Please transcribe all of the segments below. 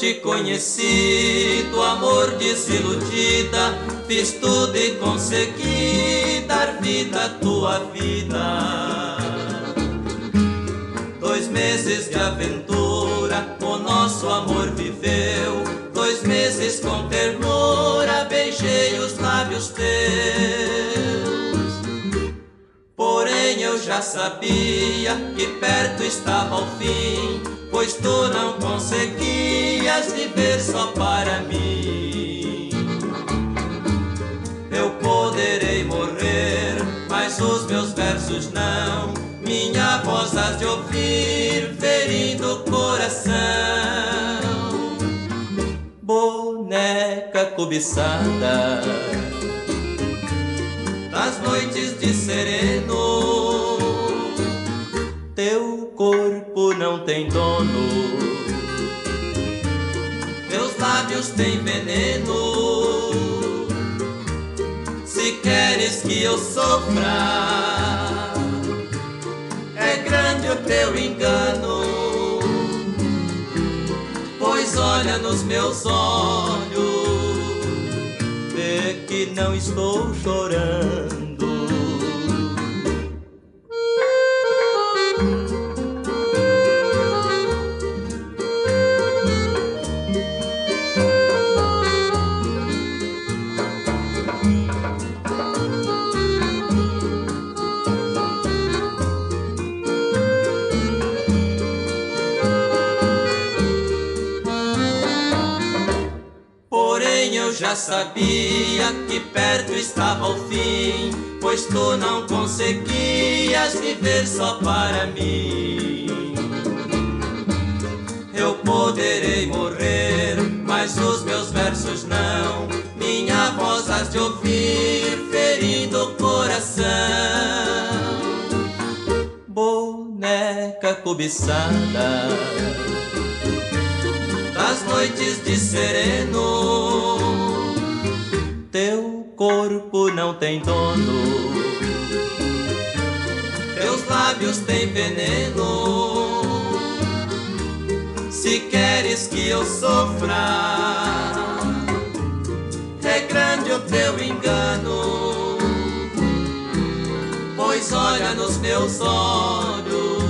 te conheci, do amor desiludida, fiz tudo e consegui dar vida à tua vida. 2 meses de aventura, o nosso amor viveu. 2 meses com ternura, beijei os lábios teus. Porém eu já sabia que perto estava o fim, pois tu não conseguias viver só para mim. Eu poderei morrer, mas os meus versos não, minha voz hás de ouvir, ferindo o coração. Boneca cobiçada das noites de sereno, teu corpo não tem dono, teus lábios têm veneno. Se queres que eu sofra, é grande o teu engano, pois olha nos meus olhos, vê que não estou chorando. Eu já sabia que perto estava o fim, pois tu não conseguias viver só para mim. Eu poderei morrer, mas os meus versos não, minha voz hás de ouvir, ferindo o coração. Boneca cobiçada das noites de sereno, teu corpo não tem dono, teus lábios têm veneno. Se queres que eu sofra, é grande o teu engano, pois olha nos meus olhos,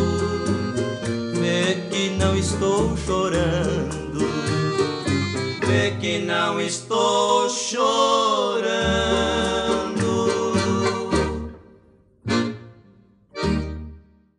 vê que não estou chorando, que não estou chorando.